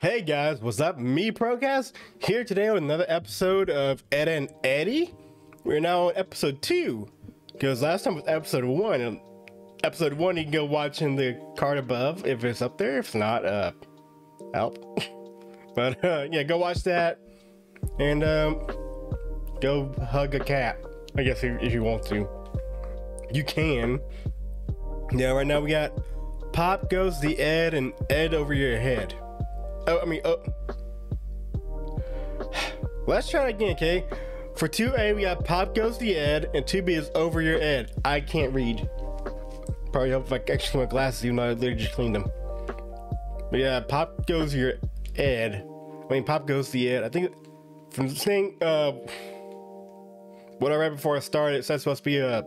Hey guys, what's up? Me Procast here today with another episode of Ed and Eddie. We're now on episode 2, because last time was episode 1. And episode 1 you can go watch in the card above if it's up there. If not, help. But yeah, go watch that and go hug a cat. I guess if you want to, you can. Yeah, right now we got Pop Goes the Ed and Ed Over Your Head. Let's try it again, okay? For 2A, we got Pop Goes the Ed, and 2B is Over Your Ed. I can't read. Probably help if I actually my glasses, even though I literally just cleaned them. But yeah, Pop Goes Your Ed. I mean, Pop Goes the Ed. I think from the thing, what I read before I started, so that's supposed to be a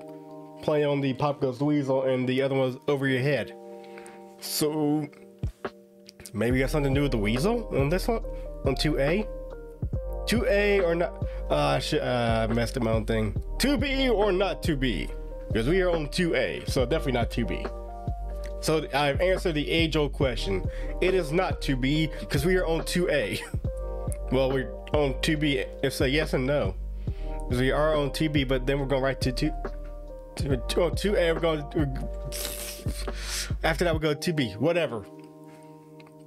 play on the Pop Goes the Weasel, and the other one was Over Your Head. So maybe got something to do with the weasel on this one, on 2A. 2A or not, I messed up my own thing. 2B or not 2B, because we are on 2A, so definitely not 2B. So I've answered the age-old question. It is not 2B, because we are on 2A. Well, we're on 2B, it's a yes and no. Because we are on 2B, but then we're going right to 2A, after that we go to 2B, whatever.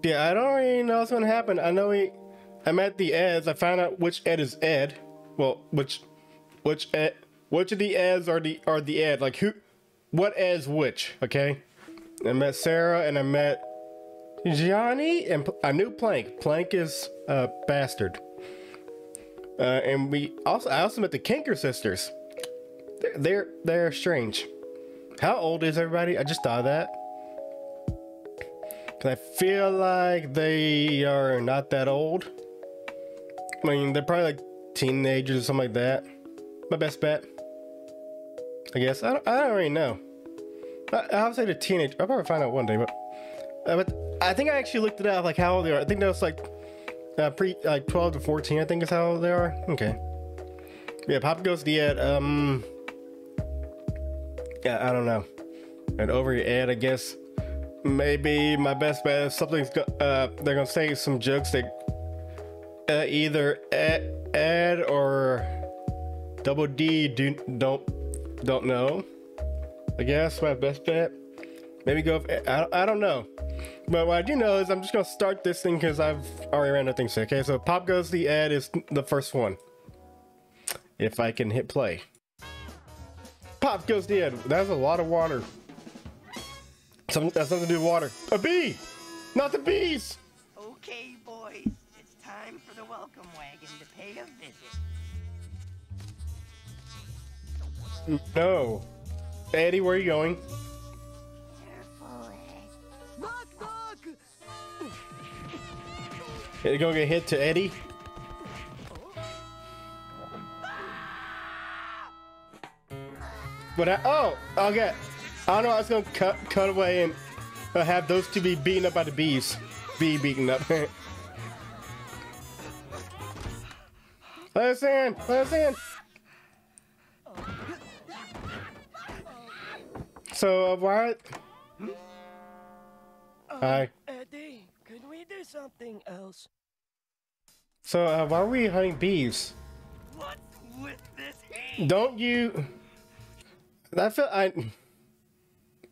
Yeah, I don't really know what's gonna happen. I know I'm at the Eds. I found out which Ed is Ed. Well, which Ed, which of the Eds are the Ed? Like who, what Ed's which? Okay. I met Sarah and I met Gianni and I knew Plank. Plank is a bastard. And I also met the Kinker sisters. They're strange. How old is everybody? I just thought of that. I feel like they are not that old. I mean, they're probably like teenagers or something like that. My best bet, I guess. I don't really know. I'll say the teenage. I'll probably find out one day. But I think I actually looked it up, like how old they are. I think that was like like 12 to 14. I think is how old they are. Okay. Yeah, Pop Goes the Ed. Yeah, I don't know. And Over Your Ed, I guess. Maybe my best bet is something's they're gonna say some jokes that either Ed or Double D don't know. I guess my best bet. Maybe go. I don't know. But what I do know is I'm just gonna start this thing because I've already ran nothing. So okay, so Pop Goes the Ed is the first one. If I can hit play. Pop Goes the Ed. That's a lot of water. That's something to do with water. A bee! Not the bees! Okay, boys. It's time for the welcome wagon to pay a visit. No. Eddie, where are you going? Careful, Ed. Look, look! You're going to get hit to Eddie? But I'll get... I don't know, I was gonna cut away and have those two be beaten up by the bees. Bee beaten up. Let us in! Let us in! So, why? Hi. Eddie, could we do something else? So, why are we hunting bees? What's with this heat? Don't you...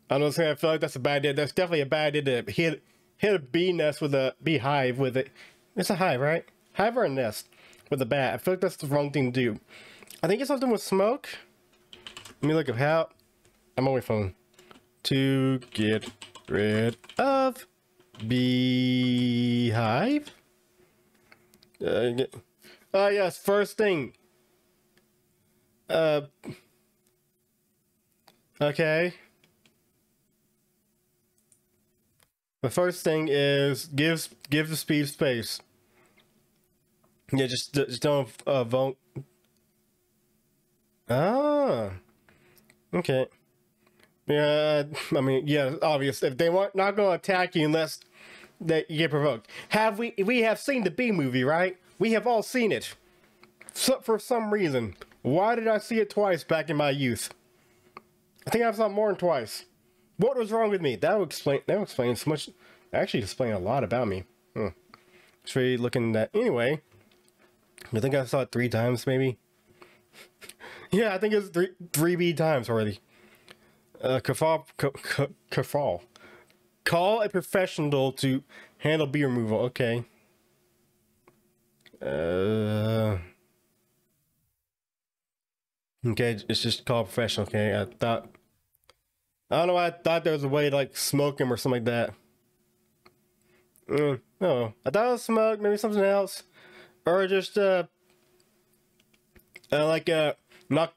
I don't say I feel like that's a bad idea. That's definitely a bad idea to hit a bee nest with a beehive with it. It's a hive, right? Hive or a nest with a bat. I feel like that's the wrong thing to do. I think it's something with smoke. Let me look at how. I'm on my phone. To get rid of beehive. Yes, first thing. Okay. The first thing is give the speed space. Yeah, just don't vote. Ah, okay. Yeah, I mean, yeah, it's obvious. If they want not gonna attack you unless that you get provoked. Have we have seen the B movie, right? We have all seen it. So, for some reason, why did I see it twice back in my youth? I think I've saw more than twice. What was wrong with me? That would explain so much. Actually, explain a lot about me. straight looking at that. Anyway, I think I saw it 3 times maybe. Yeah, I think it's 3B times already. Kafal. Call a professional to handle bee removal. Okay. Okay, it's just called professional. Okay, I thought. I don't know why I thought there was a way to like smoke him or something like that. No, I thought it was smoke, maybe something else, or just knock the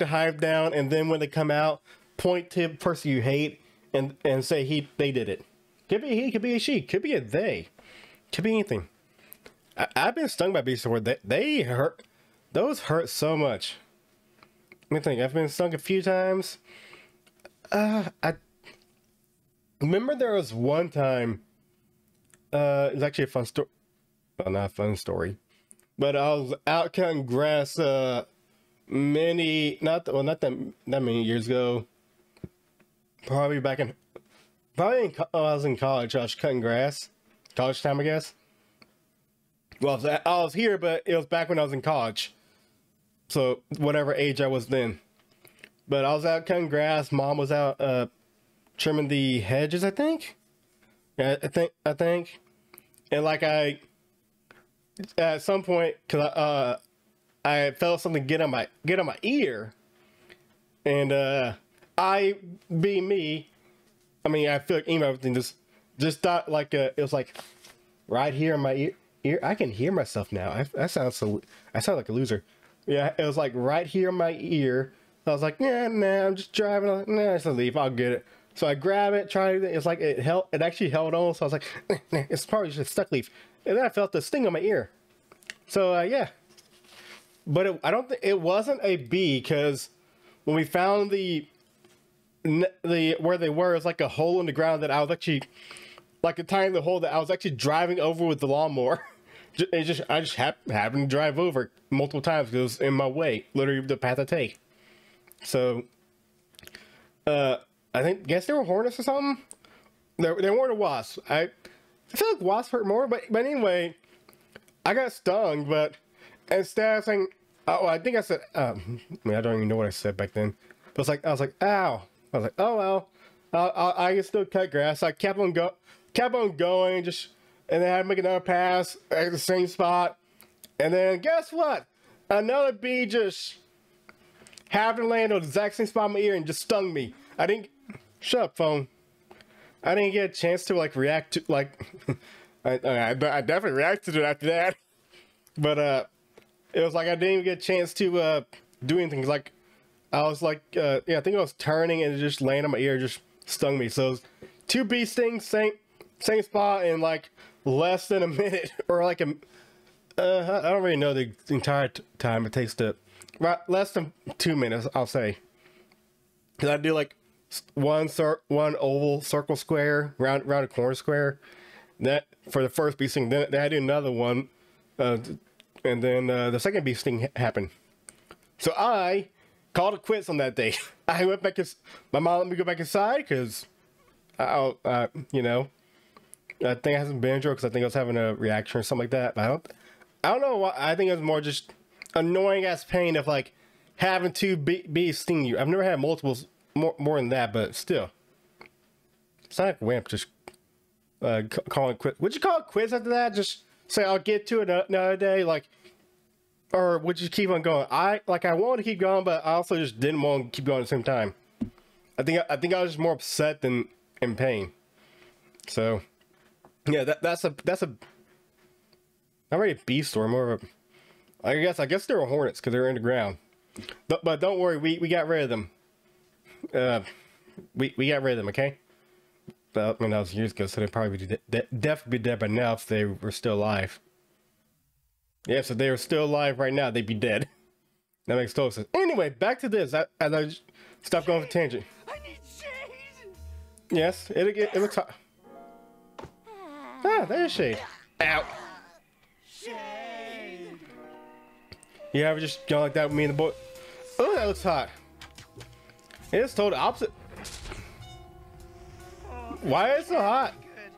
hive down, and then when they come out, point to the person you hate and say they did it. Could be a he, could be a she, could be a they, could be anything. I've been stung by bees before. They hurt. Those hurt so much. Let me think. I've been stung a few times. I remember there was one time. It's actually a fun story. Well, not a fun story, but I was out cutting grass. Not that many years ago. Probably back in. I was in college. I was cutting grass. College time, I guess. Well, I was here, but it was back when I was in college. So whatever age I was then. But I was out cutting grass. Mom was out trimming the hedges, I think. I think. And like at some point, cause I felt something get on my ear. And I feel like everything just thought like it was like right here in my ear. I can hear myself now. I sound like a loser. Yeah, it was like right here in my ear. So I was like, nah, I'm just driving. I'm like, nah, it's a leaf. I'll get it. So I grab it, try it. It's like it held. It actually held on. So I was like, nah, it's probably just a stuck leaf. And then I felt this sting on my ear. So yeah, but it wasn't a bee, because when we found the where they were, it's like a hole in the ground that I was actually. Like a tiny little hole that I was actually driving over with the lawnmower. I just happened to drive over multiple times because it was in my way, literally the path I take. So, I guess they were hornets or something. They weren't a wasp. I feel like wasps hurt more, but anyway, I got stung. But instead of saying, oh, I think I said, I mean, I don't even know what I said back then. But it's like I was like, ow. I was like, oh well, I can still cut grass. So I kept on going. Kept on going, and then I make another pass at the same spot, and then guess what? Another bee just happened to land on the exact same spot in my ear and just stung me. Shut up, phone. I didn't get a chance to like react to like. I definitely reacted to it after that, but it was like I didn't even get a chance to do anything. Like I was like, yeah, I think I was turning and it just landed on my ear, and just stung me. So it was 2 bee stings, same spot in like less than a minute, or like I don't really know the entire time it takes to, less than 2 minutes, I'll say. Cause I do like one oval, circle, square, round a corner, square. That for the first bee sting, then I do another one, and then the second bee sting happened. So I called it quits on that day. I went back. My mom let me go back inside because, I think I had some Benadryl because I think I was having a reaction or something like that. But I don't know why. I think it was more just annoying ass pain of like having 2 bees sting you. I've never had multiples more than that, but still, it's not like wimp just calling it quits. Would you call it quits after that? Just say I'll get to it another day, like, or would you keep on going? I wanted to keep going, but I also just didn't want to keep going at the same time. I think I was just more upset than in pain. So. Yeah, that's not really a bee story, more of a, I guess they were hornets because they were in the ground. But don't worry, we got rid of them. We got rid of them, okay? But, I mean, that was years ago, so they'd probably be definitely be dead by now if they were still alive. Yeah, so they were still alive right now, they'd be dead. That makes total sense. Anyway, back to this. I stopped going for tangent. I need shade. Yes, it looks hot. Ah, there's shade. Ow. Shade. You ever just go like that with me and the boy? Oh, that looks hot. It's total opposite. Why is it so hot? Good.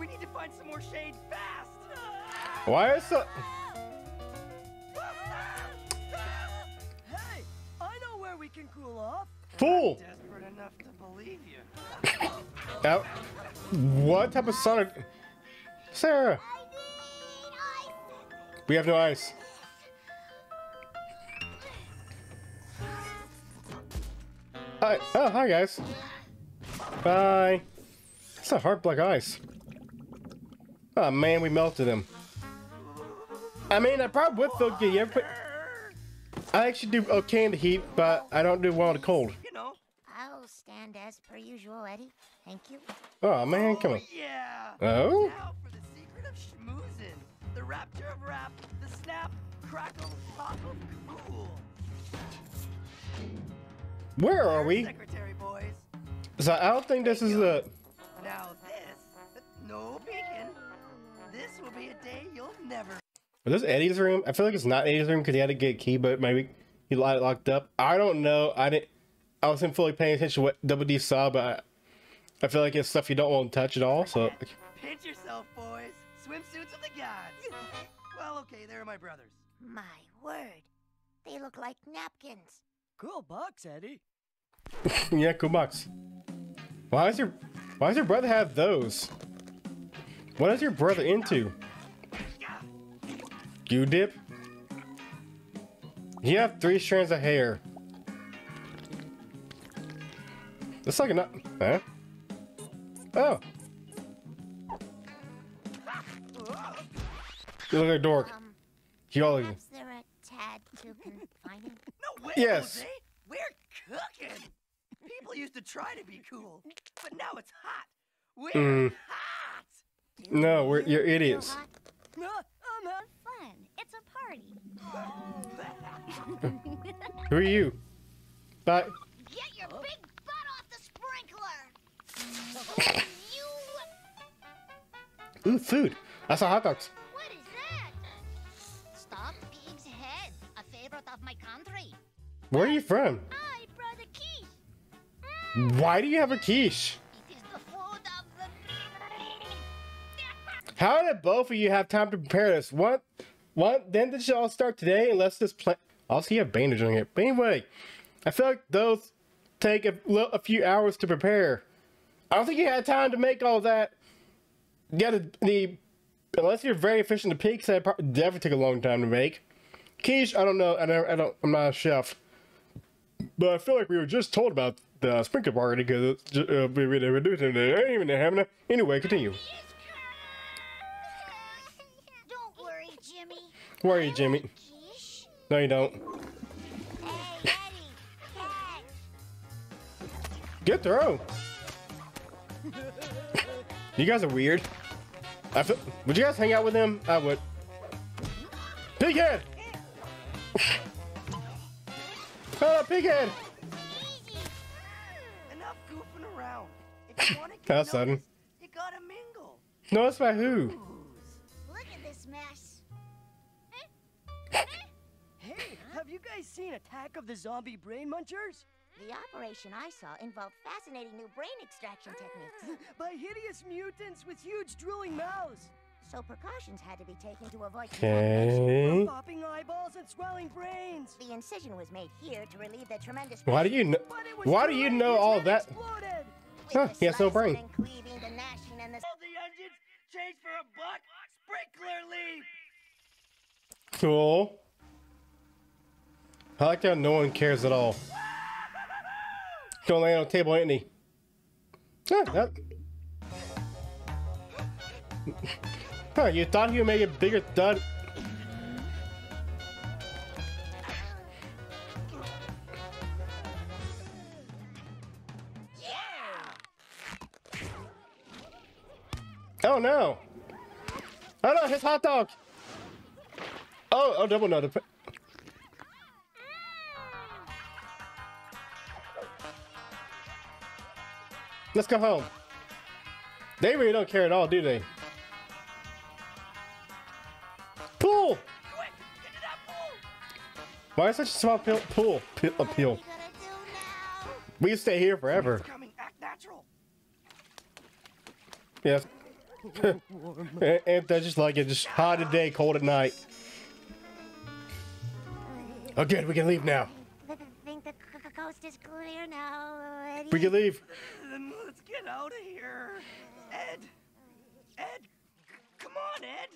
We need to find some more shade fast. Why is so? Hey, I know where we can cool off. Fool! I'm desperate enough to believe you. What type of sonic? Sarah! I need ice. We have no ice. Hi. Oh, hi guys. Bye. It's a hard black ice. Oh man, we melted him. I mean, I probably would feel good. I actually do okay in the heat, but I don't do well in the cold. You know. I'll stand as per usual, Eddie. Thank you. Oh man, come on. Yeah. Oh. Now for the secret of schmoozing, the rapture of rap, the snap, crackle, pop, cool. Where are we? Secretary boys. So I don't think this is a. Now this, no beacon. This will be a day you'll never. Was this Eddie's room? I feel like it's not Eddie's room because he had to get a key, but maybe he got it locked up. I don't know. I wasn't fully paying attention to what Double D saw, but I feel like it's stuff you don't want to touch at all. So. Pinch yourself, boys. Swimsuits of the gods. Well, okay, they're my brothers. My word, they look like napkins. Cool box, Eddie. Yeah, cool box. Why does your brother have those? What is your brother into? You dip? You have 3 strands of hair. That's like a huh? Oh. You look like a dork. You all like no way, yes. Jose. We're cooking. People used to try to be cool, but now it's hot. We're hot. No, you're idiots. No, I'm not fun. It's a party. Who are you? Bye. Get your big butt off the sprinkler. You. Ooh, food. I saw hot dogs. Where are you from? I brought a quiche. Why do you have a quiche? It is the food of the... How did both of you have time to prepare this? What? Then did you all start today? Unless this plan... Also, you have bandage on here. But anyway, I feel like those take a few hours to prepare. I don't think you had time to make all that. Yeah, unless you're very efficient to peak, that definitely took a long time to make. Quiche, I don't know. I'm not a chef. But I feel like we were just told about the sprinkler party because we were doing it. I didn't even have enough. Anyway, continue. Don't worry, Jimmy. Worry, Jimmy. No, you don't. Hey, Eddie, catch. Good throw. You guys are weird. Would you guys hang out with him? I would. Pighead. Oh, pighead! Enough goofing around. If you want to get noticed, you gotta mingle. Notice by who? Look at this mess. Hey, have you guys seen Attack of the Zombie Brain Munchers? The operation I saw involved fascinating new brain extraction techniques. By hideous mutants with huge drooling mouths. So precautions had to be taken to avoid contamination, popping eyeballs and swelling brains. The incision was made here to relieve the tremendous. Why do you know all that? Huh, he has no brain. The engines change for a buck. Sprinkler leap. Cool. I like how no one cares at all. Don't lay on the table, ain't he? Huh, Huh, you thought he would make a bigger thud? Yeah! Oh no! Oh no, his hot dog! Oh, oh, double nut. Let's go home. They really don't care at all, do they? Pool! Quick, get to that pool! Why is such a small pool? Appeal. We stay here forever. Coming, act natural. Yes. Ain't that just like it? Just hot at day, cold at night. Oh, good. We can leave now. I think the coast is clear now. Eddie. We can leave. Then let's get out of here. Ed. Ed. Come on, Ed.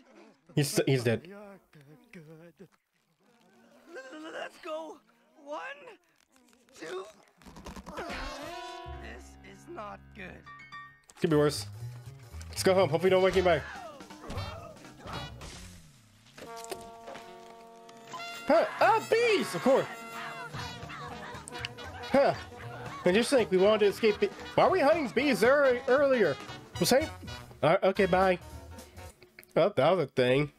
He's dead. You're good. Let's go. 1, 2. This is not good. Could be worse. Let's go home. Hope we don't wake him back. Huh? Ah, bees! Of course. Huh? And just think, we wanted to escape. Why were we hunting bees earlier? Was I? Okay, bye. Oh, that was a thing.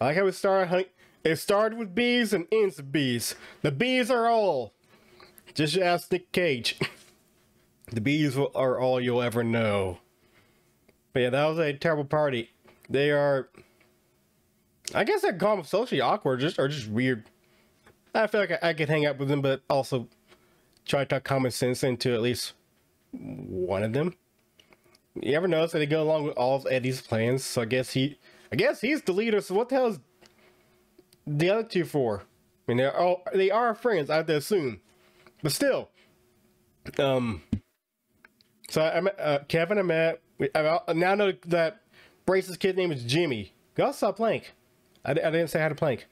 I like how we started hunting. It started with bees and ends with bees. The bees are all. Just ask Nick Cage. The bees are all you'll ever know. But yeah, that was a terrible party. They are... I guess I'd call them socially awkward, or just weird. I feel like I could hang out with them, but also try to talk common sense into at least one of them. You ever notice that they go along with all of Eddie's plans? So I guess he's the leader. So what the hell is the other two for? I mean, they are friends, I have to assume. But still, so Kevin and Matt. I now know that Brace's kid name is Jimmy. We also saw Plank. I didn't say hi to Plank.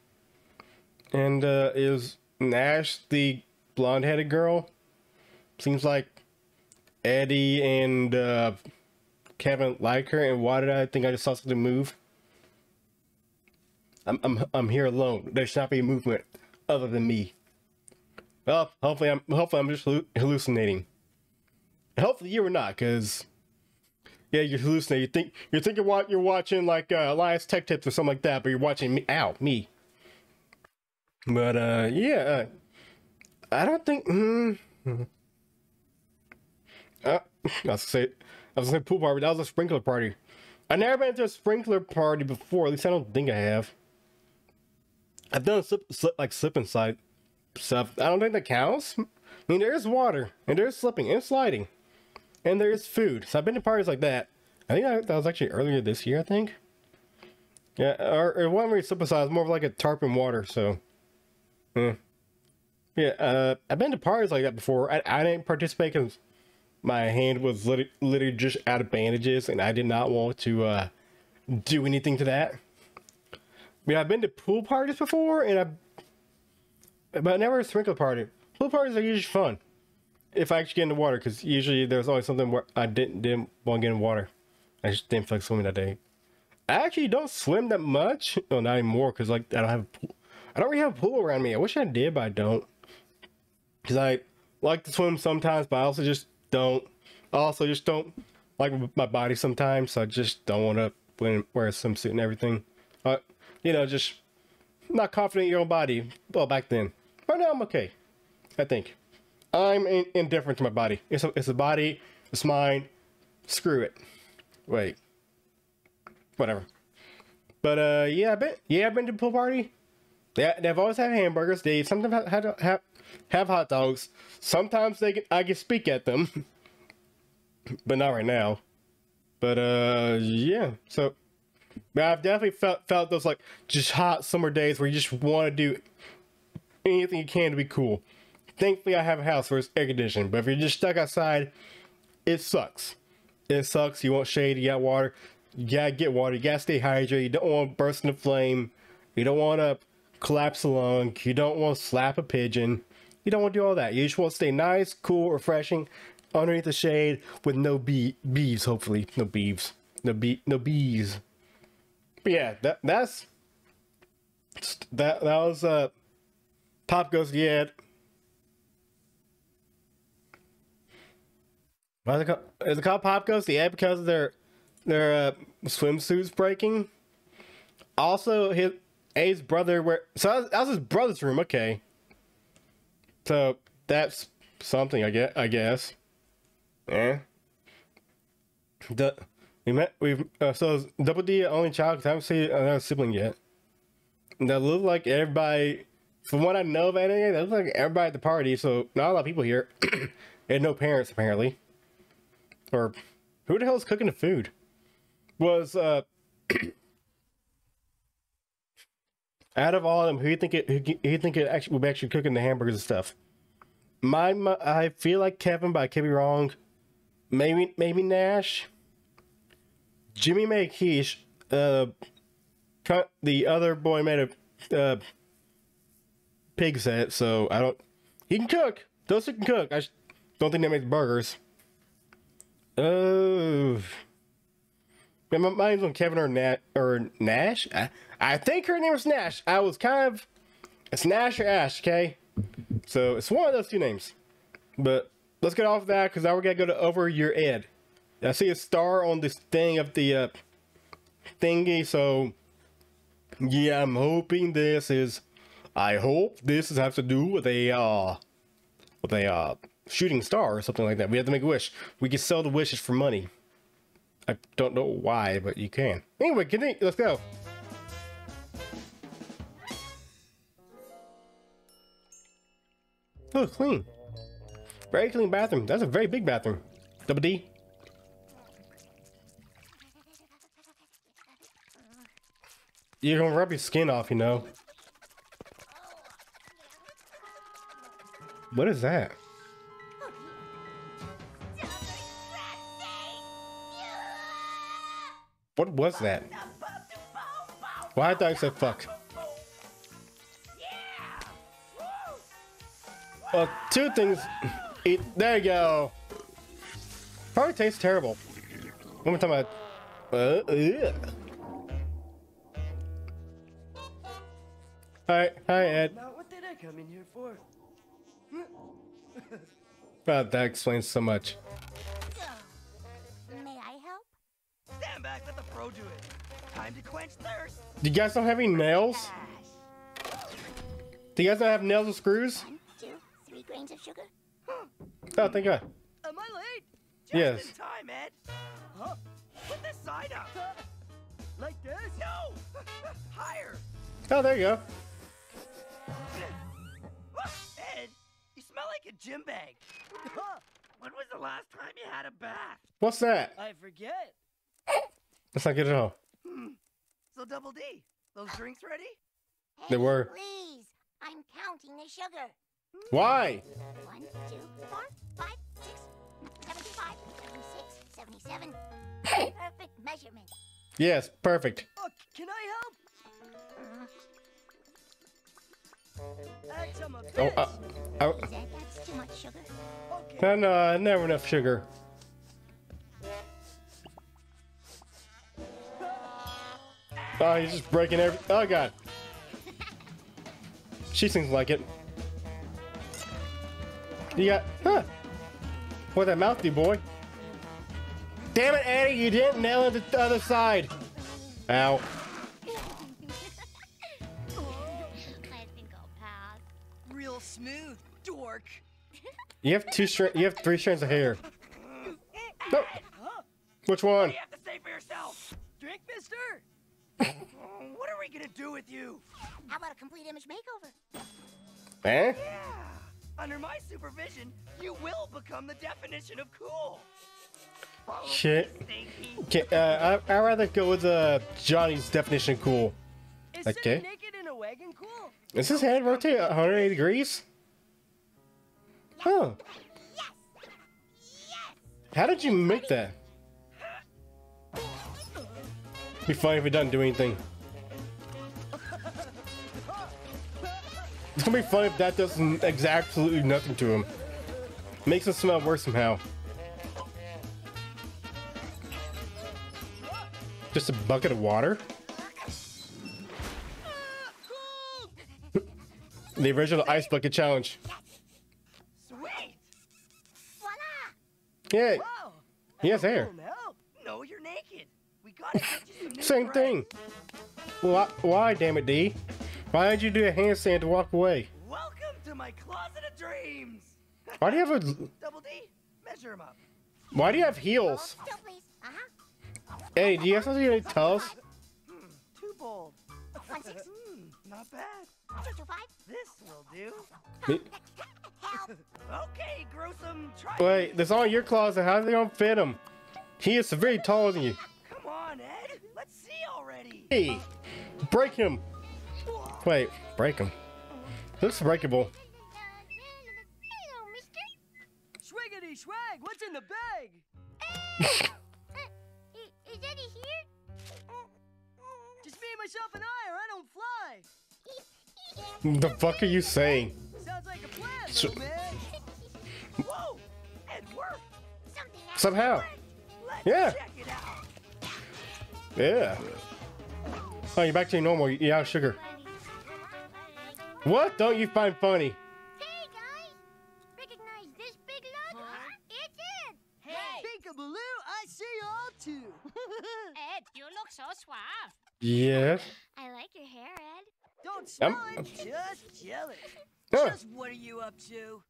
And is Nash the blonde-headed girl? Seems like Eddie and Kevin like her. And why did I think I just saw something move? I'm here alone. There should not be movement other than me. Well, hopefully I'm just hallucinating. Hopefully you were not, cause yeah, you're hallucinating. You're thinking what you're watching, like Elias Tech Tips or something like that, but you're watching me. Ow, me. But yeah, I don't think. I was gonna say pool party, but that was a sprinkler party. I've never been to a sprinkler party before. At least I don't think I have. I've done slip and slide stuff. I don't think that counts. I mean, there is water, and there is slipping, and sliding, and there is food. So I've been to parties like that. I think that was actually earlier this year, I think. Yeah, or one where you slip and slide, more of like a tarp in water, so. Yeah, I've been to parties like that before. I didn't participate because my hand was literally just out of bandages, and I did not want to do anything to that. I mean, I've been to pool parties before, and But never a sprinkler party. Pool parties are usually fun. If I actually get in the water, because usually there's always something where I didn't want to get in water. I just didn't feel like swimming that day. I actually don't swim that much. No, not anymore, because like I don't have a pool. I don't really have a pool around me. I wish I did, but I don't. Because I like to swim sometimes, but I also just don't. I also just don't like my body sometimes, so I just don't want to wear a swimsuit and everything. But, you know, just not confident in your own body. Well, back then. Right now, I'm okay. I think I'm indifferent to my body. It's a body. It's mine. Screw it. Wait. Whatever. But yeah, I've been to a pool party. They've always had hamburgers. They sometimes have hot dogs. Sometimes I can speak at them, but not right now. But yeah. So I've definitely felt those like just hot summer days where you just want to do anything you can to be cool. Thankfully, I have a house where it's air conditioned, but if you're just stuck outside, it sucks. It sucks. You want shade, you got water, you gotta get water, you gotta stay hydrated, you don't want to burst into flame, you don't want to collapse a lung, you don't want to slap a pigeon, you don't want to do all that. You just want to stay nice, cool, refreshing, underneath the shade with no bees, hopefully. No bees. No bees. But yeah, that was Pop Goes the Ed. Why is it called Pop Goes the Ed because of their swimsuits breaking? Also, A's brother that was his brother's room. Okay, so that's something. I guess. Yeah. So Double D only child because I haven't seen another sibling yet. That looked like everybody, from what I know of anything, that looked like everybody at the party, so not a lot of people here. And no parents apparently. Or who the hell is cooking the food? was out of all of them, who you think it actually would be cooking the hamburgers and stuff? I feel like Kevin, but I could be wrong. Maybe Nash. Jimmy McKeish, the other boy made a pig set, so I don't. He can cook. Those who can cook. I don't think they make burgers. Man, my name's on Kevin or Nash. I think her name was Nash. I was kind of. It's Nash or Ash, okay? So it's one of those two names. But let's get off of that because now we're going to go to Over Your Ed. I see a star on this thing of the thingy, so yeah, I'm hoping this is. I hope this has to do with a shooting star or something like that. We have to make a wish. We can sell the wishes for money. I don't know why, but you can. Anyway, let's go. Oh, clean. Very clean bathroom. That's a very big bathroom. Double D. You're gonna rub your skin off, you know. What is that? What was that? Why did I say fuck? Well, two things. There you go. Probably tastes terrible. One more time. Hi, Ed. Now, what did I come in here for? God, that explains so much. So, may I help? Stand back, let the pro do it. Time to quench thirst. Do you guys don't have any nails? Do you guys not have nails and screws? 1, 2, 3 grains of sugar. Oh, thank God. Am I late? Just yes. In time, Ed. Huh? Put this side up. Like this? No. Higher. Oh, there you go. Ed, you smell like a gym bag. When was the last time you had a bath? What's that? I forget. That's not good at all. So Double D, those drinks ready? Hey, they were. Please, I'm counting the sugar. Why? 1, 2, 4, 5, 6, 75, 76, 77. Perfect measurement. Yes, perfect. Can I help? That's too much sugar. Okay. No, never enough sugar. Oh, he's just breaking every. Oh God. She seems like it. You got, huh? What that mouth do, boy? Damn it, Eddie! You didn't nail it the other side. Ow. Smooth, dork. You have three strands of hair. No. Which one? What do you have to say for yourself? Drink, mister. What are we gonna do with you? How about a complete image makeover? Eh? Yeah. Under my supervision, you will become the definition of cool. Follow shit. Okay. I'd rather go with Johnny's definition of cool. Is okay. Naked in a wagon cool? Is his head rotate 180 degrees? Huh. How did you make that? It'd be funny if it doesn't do anything. It's gonna be funny if that does absolutely nothing to him. Makes him smell worse somehow. Just a bucket of water? The original ice bucket challenge. Sweet. Yeah. Wow. He has hair. No, you're naked. We gotta get you some new same bread. Thing. Why, damn it, D? Why did you do a handstand to walk away? Welcome to my closet of dreams. Why do you have a Double D? Measure him up. Why do you have heels? Still, please. Hey, do you have something to tell us? Too bold. 1, 6. Not bad. 2, 5. This will do. Okay, gruesome. Wait, that's all your closet. How are they gonna fit him? He is severely taller than you. Come on, on, Ed. Let's see already. Hey, break him. Wait, break him. Looks breakable. Swiggity swag, what's in the bag? Hey! Is Eddie here? Just me, myself, and I, or I don't fly. The fuck are you saying? Sounds like a plan, little man. Whoa, it worked. Somehow. Yeah. Check it out. Yeah. Oh, you're back to your normal. You're out of sugar. What don't you find funny? Hey guys, recognize this big lug? It's Ed. Hey, Pinkabaloo, I see you all too. Ed, you look so suave. Yes. I like your hair, Ed. Don't smell it. Just jealous. Just what are you up to?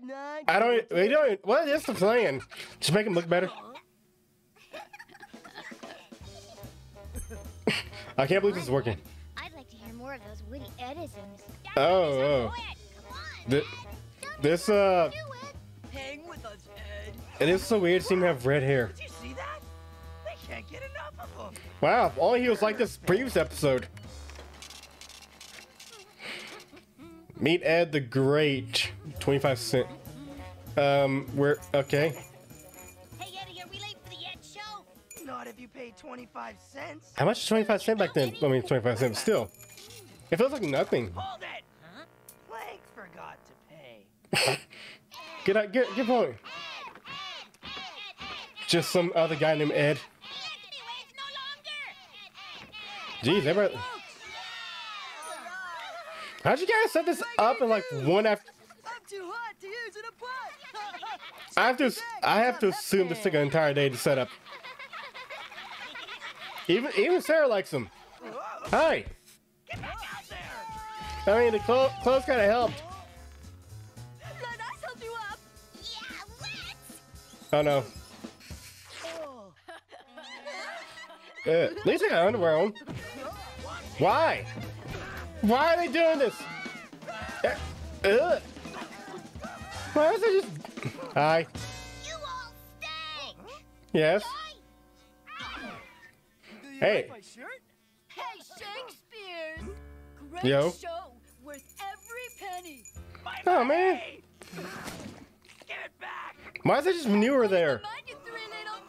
5'9". I don't. We don't. What is the plan? Just make him look better. I can't believe this is working. I'd like to hear more of those witty Edisons. Oh, this hang with us, Ed. It is so weird seeing him have red hair. Did you see that? They can't get enough of him. Wow, if only he was like this previous episode. Meet Ed the Great. 25 cent. We're okay. Hey Eddie, are we late for the Ed show? Not if you paid 25 cents. How much is 25 cents back then? I mean 25 cents still. It feels like nothing. Hold it! Huh? Plank forgot to pay. Get going. Just some other guy named Ed. Jeez, everybody. How'd you guys set this up in like one after? I'm too hot to use in a pot. I have to assume this took an entire day to set up. Even Sarah likes them. Hi. I mean, the clothes kind of helped. Oh no. At least I got underwear on. Why? Why are they doing this? Why is it just? Hi. You all stink. Yes. Hey. Like hey, Shakespeare's great show worth every penny. Oh man. Give it back. Why is there just manure there? You three little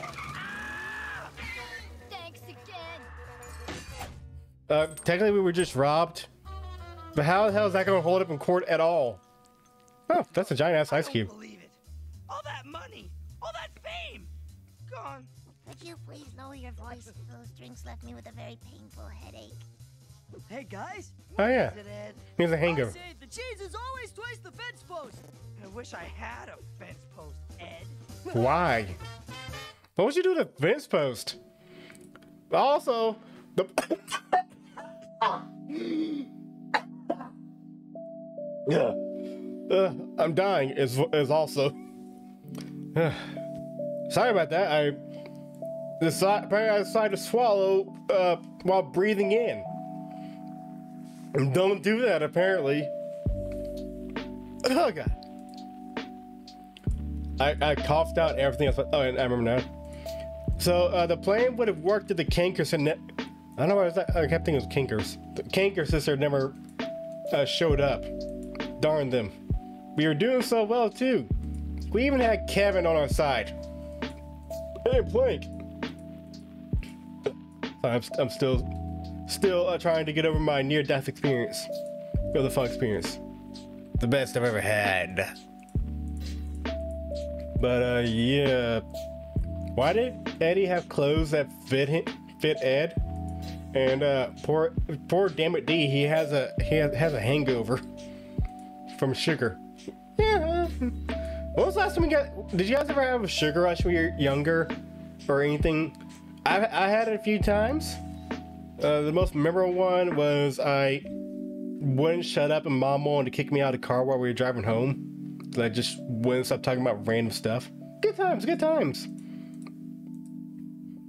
piggies. Thanks again. Technically we were just robbed, but how the hell is that going to hold up in court at all? Oh, that's a giant ass ice cube. I don't believe it. All that money, all that fame, gone. Would you please lower your voice? Those drinks left me with a very painful headache. Hey guys. Oh yeah. Here's a hangover. The cheese is always twice the fence post. I wish I had a fence post, Ed. Why? What would you do to the fence post? Also, the. I'm dying is also sorry about that. I decided to swallow while breathing in. Don't do that apparently. Oh god. I coughed out everything else. Oh, I remember now. So the plan would have worked at the cankers and I don't know why I kept thinking it was kinkers. The canker sister never showed up. Darn them. We were doing so well too. We even had Kevin on our side. Hey, Plank. I'm still trying to get over my near-death experience. What the fuck experience? The best I've ever had. But yeah. Why did Eddie have clothes that fit Ed? And poor dammit D, he has a hangover from sugar. Yeah. What was the last time we got? Did you guys ever have a sugar rush when you're younger, or anything? I had it a few times. The most memorable one was I wouldn't shut up and Mom wanted to kick me out of the car while we were driving home. So I just wouldn't stop talking about random stuff. Good times, good times. I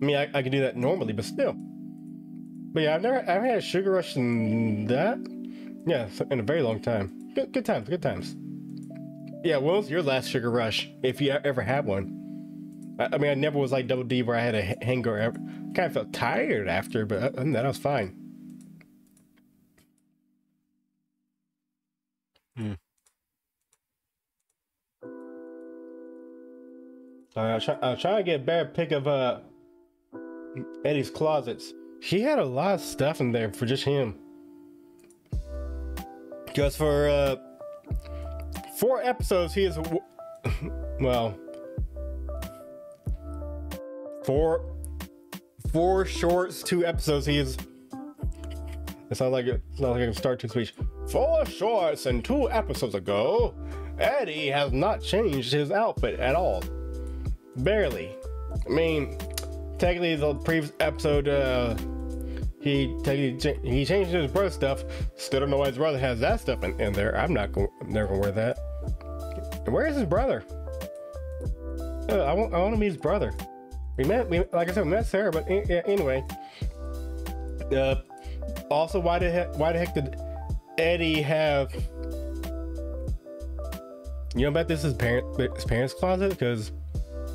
mean, I could do that normally, but still. But yeah, I've had a sugar rush in that. Yeah, in a very long time. Good times, good times. Yeah, what was your last sugar rush, if you ever had one? I mean, I never was like Double D where I had a hangover. I kind of felt tired after, but other than that, I was fine. I was trying to get a better pick of Eddie's closets. He had a lot of stuff in there for just him. Just for 4 episodes, he is, well, 4 shorts, 2 episodes. He is. It sounds like I can start to speech. 4 shorts and 2 episodes ago, Eddie has not changed his outfit at all. Barely. I mean, technically the previous episode, he changed his brother's stuff. Still don't know why his brother has that stuff in there. I'm never gonna wear that. Where is his brother? I want to meet his brother. Like I said, we met Sarah, but anyway. Also, why the heck did Eddie have? You know, I bet this is his parents' closet, because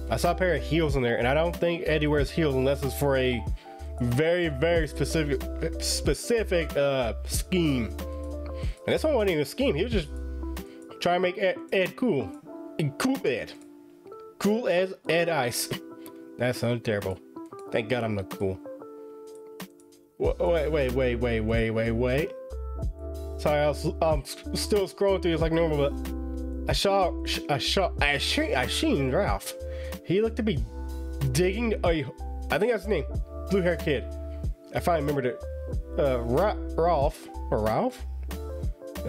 I saw a pair of heels in there, and I don't think Eddie wears heels unless it's for a very, very specific scheme. And this one wasn't even a scheme. He was just trying to make Ed cool. Cool Ed. Cool as Ed Ice. That sounds terrible. Thank God I'm not cool. Wait. Sorry, I'm still scrolling through. It's like normal, but I seen Ralph. He looked to be digging I think that's his name. Blue hair kid. I finally remembered it. Ralph? And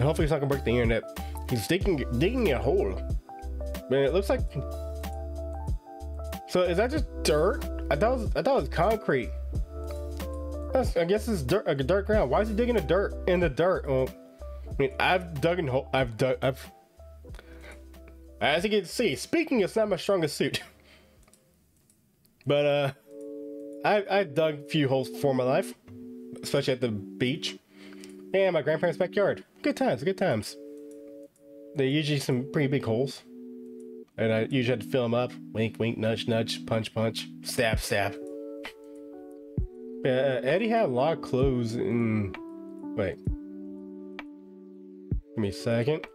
hopefully he's not gonna break the internet. He's digging a hole. Man, it looks like. So is that just dirt? I thought it was concrete. I guess it's dirt, dirt ground. Why is he digging the dirt in the dirt? Well, I mean, I've dug. As you can see, speaking, it's not my strongest suit. But I've dug a few holes before in my life, especially at the beach and my grandparents' backyard. Good times, good times. They're usually some pretty big holes, and I usually had to fill them up. Wink, wink, nudge, nudge, punch, punch, stab, stab. Yeah, Eddie had a lot of clothes in. Wait, give me a second.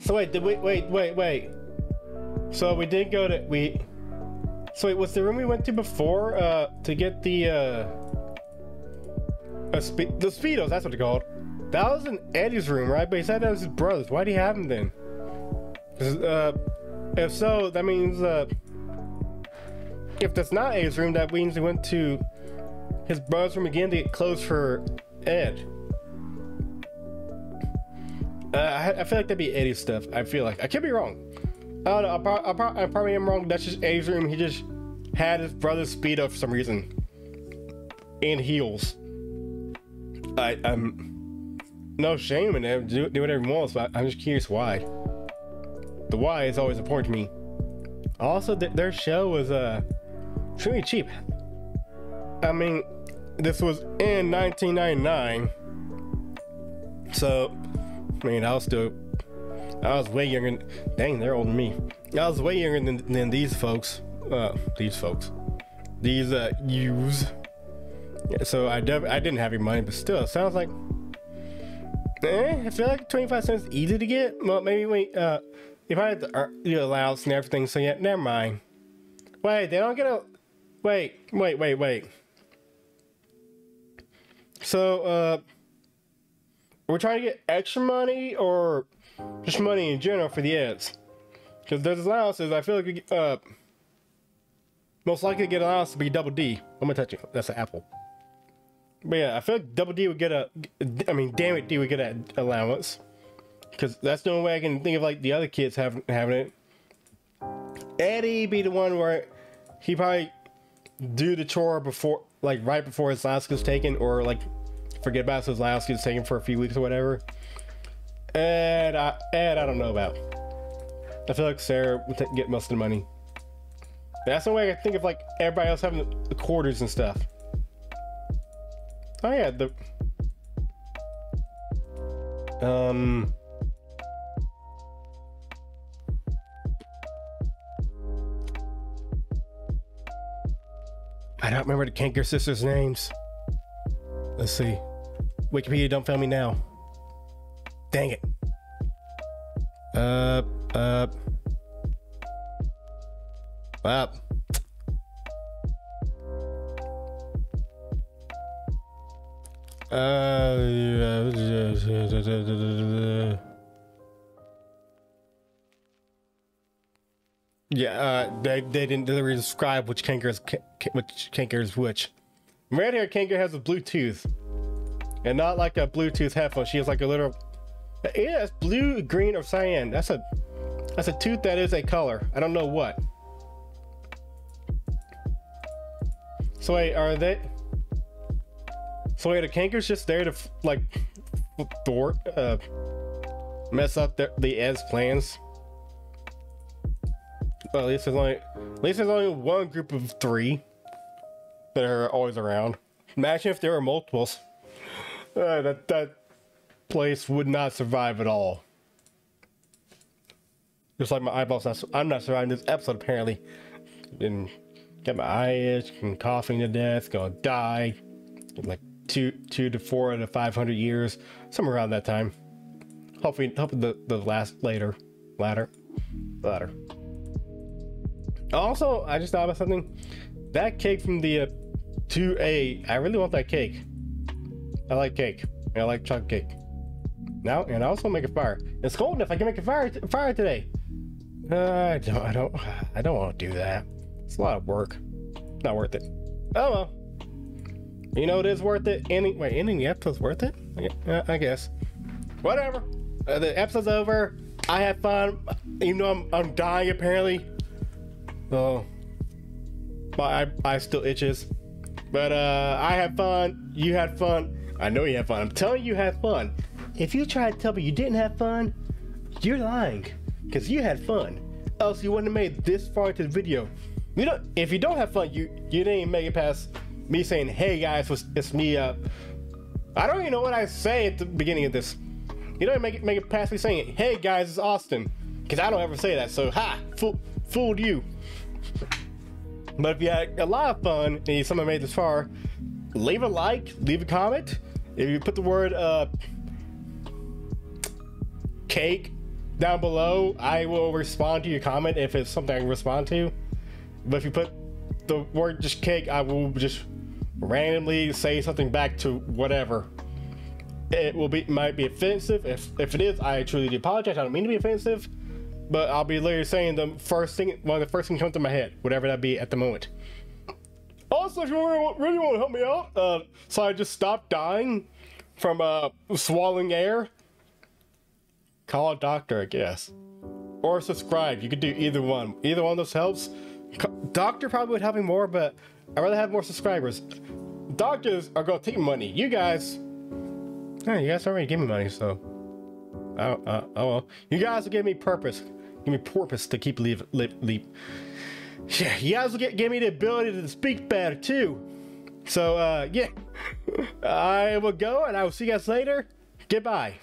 So wait, wait. So we did go to So wait, was the room we went to before to get the Speedos? That's what they're called. That was in Eddie's room, right? But he said that was his brother's. Why'd he have him then? If so, that means if that's not Eddie's room, that means he went to his brother's room again to get clothes for Ed. I feel like that'd be Eddie's stuff. I feel like I could be wrong. I don't know. I probably am wrong. That's just Eddie's room. He just had his brother's Speedo for some reason. And heels. I'm no shame in it. Do whatever you want. But I'm just curious why. The why is always important to me. Also, their show was truly cheap. I mean, this was in 1999. So. I mean, I was way younger. Dang, they're older than me. I was way younger than these folks. These youths. Yeah, so I didn't have any money, but still, it sounds like. I feel like 25 cents is easy to get. Well, maybe if I had the allowance and everything. So yeah, never mind. Wait, they don't get a. Wait. So we're trying to get extra money or just money in general for the ads, because there's allowances. I feel like we most likely get an allowance to be Double D. I'm gonna touch it. That's an apple. But yeah, I feel like Double D would get a. I mean, damn it, D would get an allowance, because that's the only way I can think of like the other kids having it. Eddie be the one where he probably do the chore before, like right before his allowance gets taken, or like. Forget about it, so his last gets taken for a few weeks or whatever. And I don't know about. I feel like Sarah would get most of the money. That's the way I think of like everybody else having the quarters and stuff. Oh yeah, the I don't remember the Kanker sisters' names. Let's see. Wikipedia, don't fail me now. Dang it. Up. They didn't really describe which canker is which. Red hair canker has a blue tooth, and not like a Bluetooth headphone. She has like a little, yeah, it's blue, green, or cyan. That's a tooth that is a color. I don't know what. So wait, are they? So wait, the canker's just there to like thwart, mess up the Ed's plans. Well, at least there's only one group of three that are always around. Imagine if there were multiples. That place would not survive at all. Just like my eyeballs, I'm not surviving this episode apparently. Didn't get my eye itch, and coughing to death, gonna die. In like two to 4 to 500 years, somewhere around that time. Hopefully the latter. Also, I just thought about something. That cake from the 2A, I really want that cake. I like cake. I like chocolate cake. Now, and I also make a fire. It's cold enough. I can make a fire today. I don't want to do that. It's a lot of work. Not worth it. Oh well. You know it is worth it. Ending the episode's worth it. I guess. Whatever. The episode's over. I had fun. Even though I'm dying apparently. So, my eye still itches. But I had fun. You had fun. I know you had fun. I'm telling you had fun. If you try to tell me you didn't have fun, you're lying. Because you had fun. Else you wouldn't have made it this far into the video. You know, if you don't have fun, you didn't even make it past me saying, hey guys, it's me. I don't even know what I say at the beginning of this. You don't make it past me saying, hey guys, it's Austin. Because I don't ever say that. So, ha! Fooled you. But if you had a lot of fun and you somehow made this far, leave a like, leave a comment. If you put the word cake down below, I will respond to your comment if it's something I can respond to. But if you put the word just cake, I will just randomly say something back to whatever. It might be offensive. If it is, I truly do apologize. I don't mean to be offensive, but I'll be literally saying the first thing, one of the first things comes to my head, whatever that be at the moment. Also, if you really want to help me out, so I just stopped dying from swallowing air, call a doctor, I guess, or subscribe. You could do either one. Either one of those helps. Doctor probably would help me more, but I'd rather have more subscribers. Doctors are gonna take money. You guys already give me money, so. Oh well. You guys will give me purpose. Give me purpose to keep leap. Yeah, you guys will give me the ability to speak better too. So yeah, I will go and I will see you guys later. Goodbye.